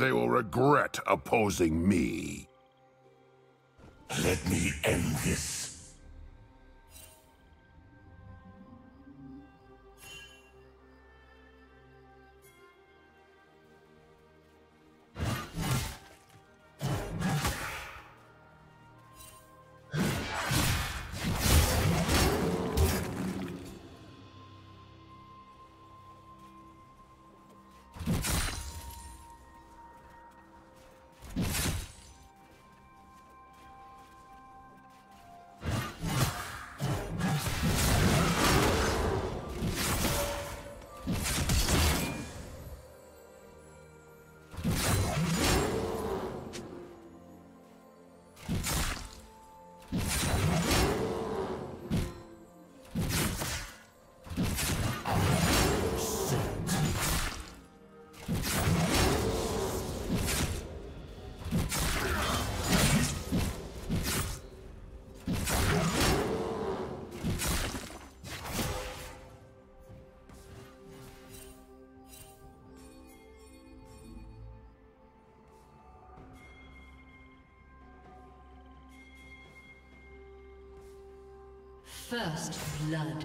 They will regret opposing me. Let me end this. First blood.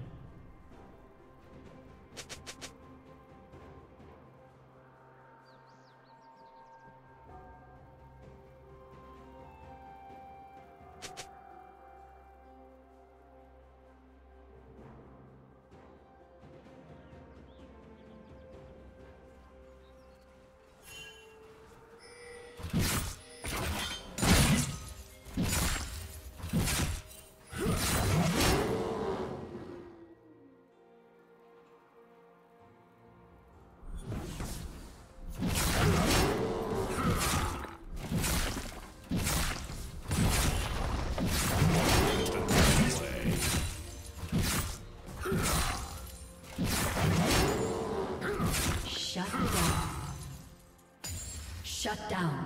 Shut down.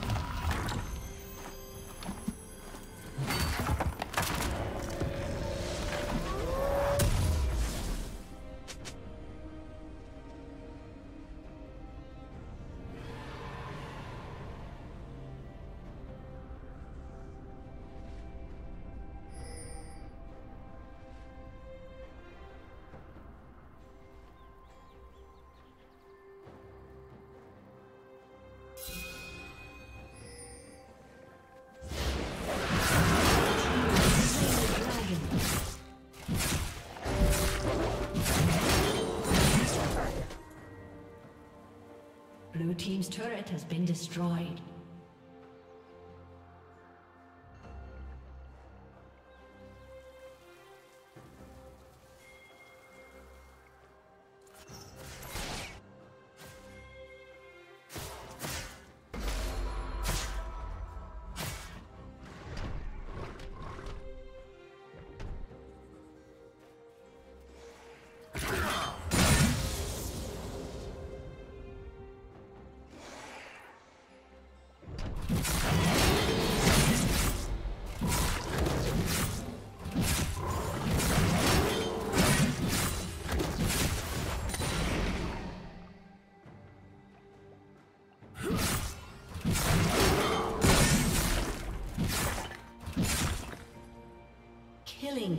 Blue team's turret has been destroyed. Killing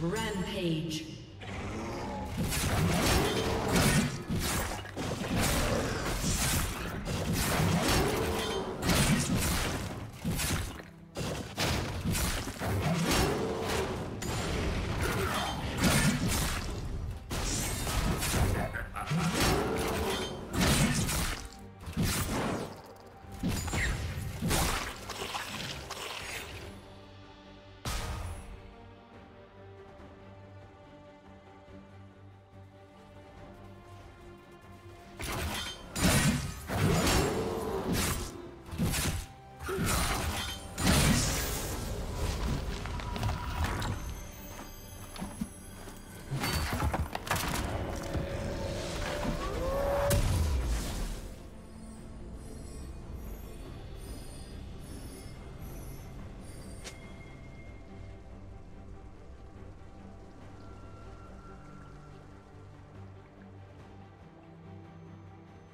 Rampage.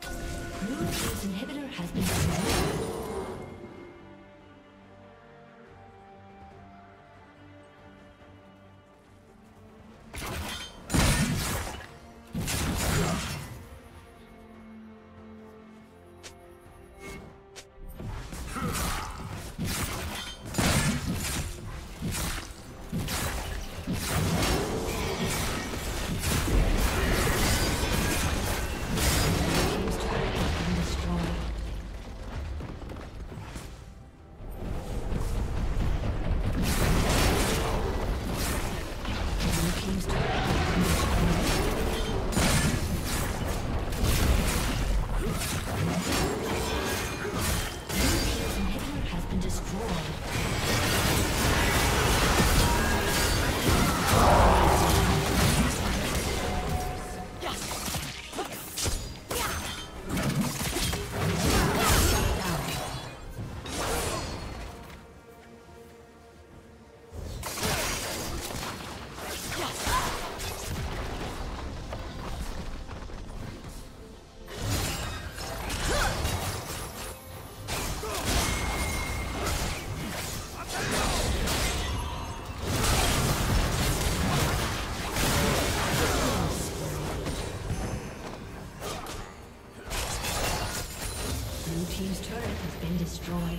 Blue team's inhibitor has been destroyed. Destroyed. destroyed.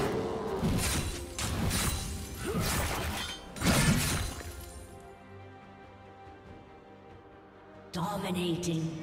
Dominating.